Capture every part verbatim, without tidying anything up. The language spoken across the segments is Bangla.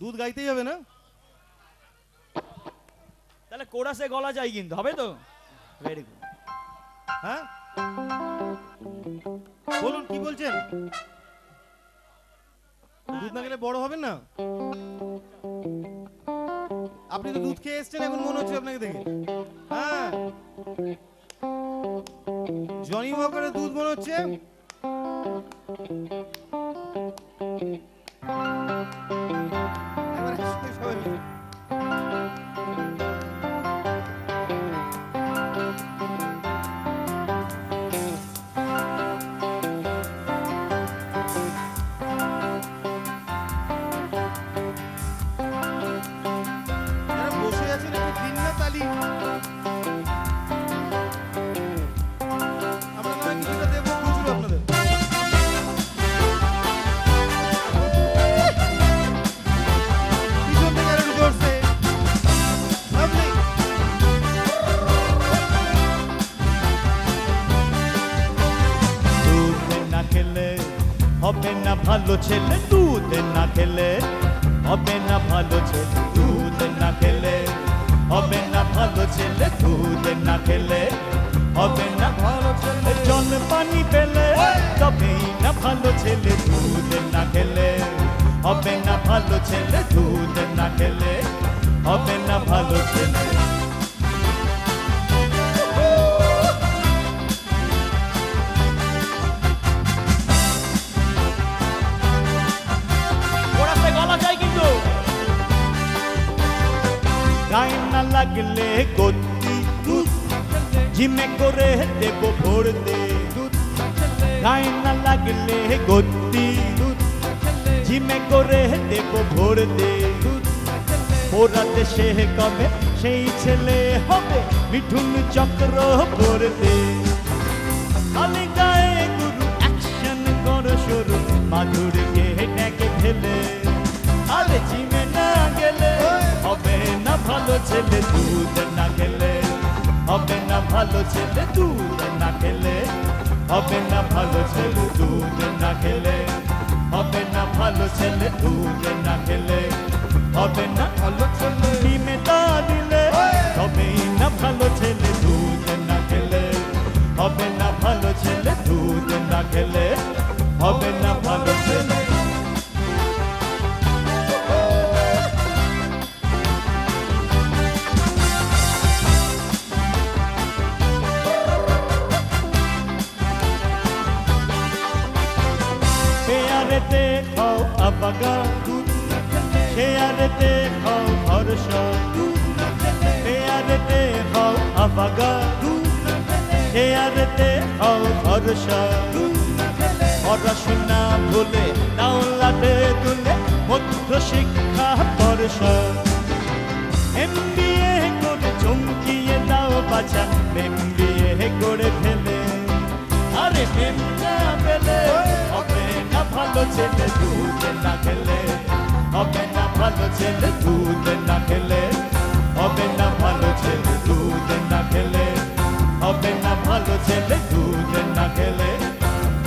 दूध गाइते ही হবে না তাহলে কোরাসে গলা যায় কিন্তু হবে তো ভেরি গুড হ্যাঁ বলুন কি বলছেন দুধ না গেলে বড় হবেন না আপনি তো দুধ খেয়ে এসেছেন এখন মনে হচ্ছে আপনাকে দেখে হ্যাঁ জনি মকরে দুধ মনে হচ্ছে Hobe na bhalo chele, dudh na khele. Hobe na bhalo chele, dudh na khele. Hobe na bhalo chele, dudh na khele. Hobe na bhalo chele, jonne pani pele. Tobe na bhalo chele, dudh na khele. Hobe na bhalo chele, dudh na khele. Hobe na bhalo chele. গায় না লাগলে গতি দুধ ঝিমে করে দেব ভোর দে দুধ গায় না লাগলে গতি দুধ ঝিমে করে দেব ভোর দে দুধ ওরা দেশে কবে সেই ছেলে হবে মিঠুন চক্র ভোর দে আমি গায়ে গুরু অ্যাকশন কর শুরু মাধুরকে ডেকে ফেলে আরে ঝিমে না গেলে হবে না ভালো ছেলে দুধ না খেলে হবে না ভালো ছেলে দুধ না খেলে হবে না ভালো ছেলে দুধ না খেলে হবে না ভালো ছেলে দুধ না খেলে হবে না ভালো ছেলে ডিমে তা দিলে হবে না ভালো ছেলে দুধ না খেলে হবে না ভালো ছেলে দুধ না খেলে হবে না ভালো ছেলে अबगा दूध ना खेले शेयर ते खाओ हर्षा दूध ना खेले शेयर ते खाओ अबगा दूध ना खेले शेयर ते खाओ हर्षा दूध ना खेले और रसना भूले नाउलाते तुले मुद्र शिक्षा परशा एमबीए कोडे चमकिए दाओ बचा एमबीए कोडे फेले अरे मेमना फेले Bhalo chele dudh na khele, hobe na bhalo chele dudh na khele, hobe na bhalo chele dudh na khele, hobe na bhalo chele dudh na khele,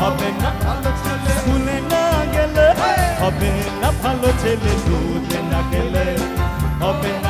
hobe na bhalo chele khule na gele, hobe na bhalo chele dudh na khele, hobe